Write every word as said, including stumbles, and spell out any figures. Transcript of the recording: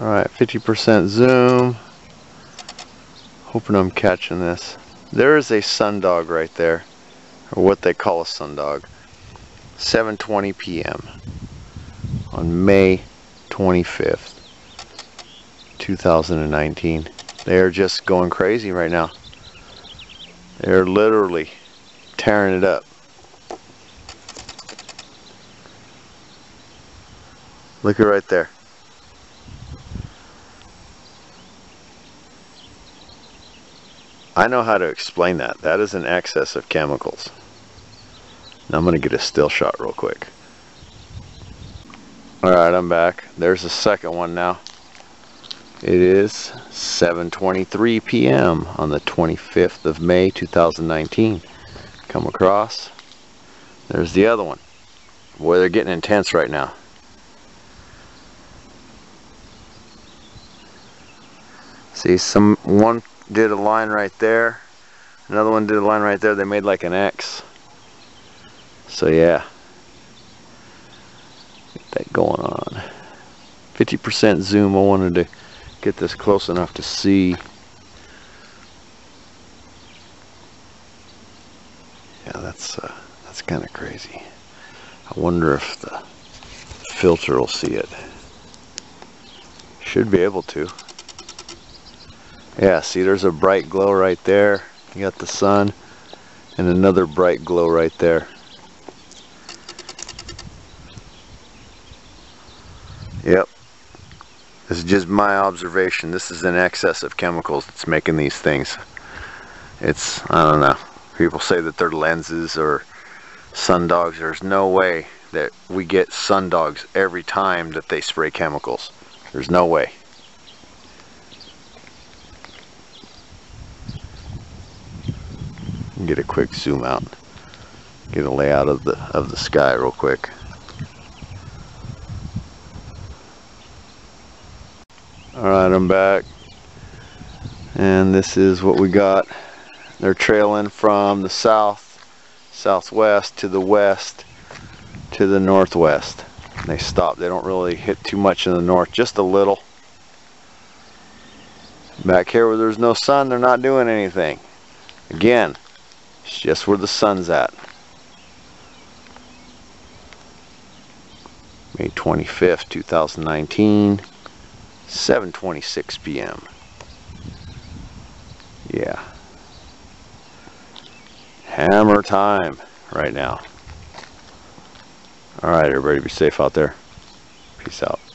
Alright, fifty percent zoom. Hoping I'm catching this. There is a sundog right there, or what they call a sundog. seven twenty p m on May twenty-fifth, two thousand nineteen. They're just going crazy right now. They're literally tearing it up. Look at right there. I know how to explain that. That is an excess of chemicals. Now I'm going to get a still shot real quick. Alright, I'm back. There's the second one now. It is seven twenty-three p m on the twenty-fifth of May two thousand nineteen. Come across. There's the other one. Boy, they're getting intense right now. See, some one did a line right there. Another one did a line right there. They made like an X. So yeah. Get that going on. fifty percent zoom. I wanted to get this close enough to see. Yeah, that's uh, that's kind of crazy. I wonder if the filter will see it. Should be able to. Yeah, see, there's a bright glow right there. You got the sun, and another bright glow right there. Yep. This is just my observation. This is an excess of chemicals that's making these things. It's, I don't know. People say that they're lenses or sundogs. There's no way that we get sundogs every time that they spray chemicals. There's no way. Get a quick zoom out, get a layout of the of the sky real quick. Alright, I'm back, and this is what we got. They're trailing from the south, southwest to the west to the northwest. They stop. They don't really hit too much in the north, just a little. Back here where there's no sun, they're not doing anything. Again, it's just where the sun's at. May twenty-fifth, two thousand nineteen, seven twenty-six p m Yeah. Hammer time right now. All right, everybody, be safe out there. Peace out.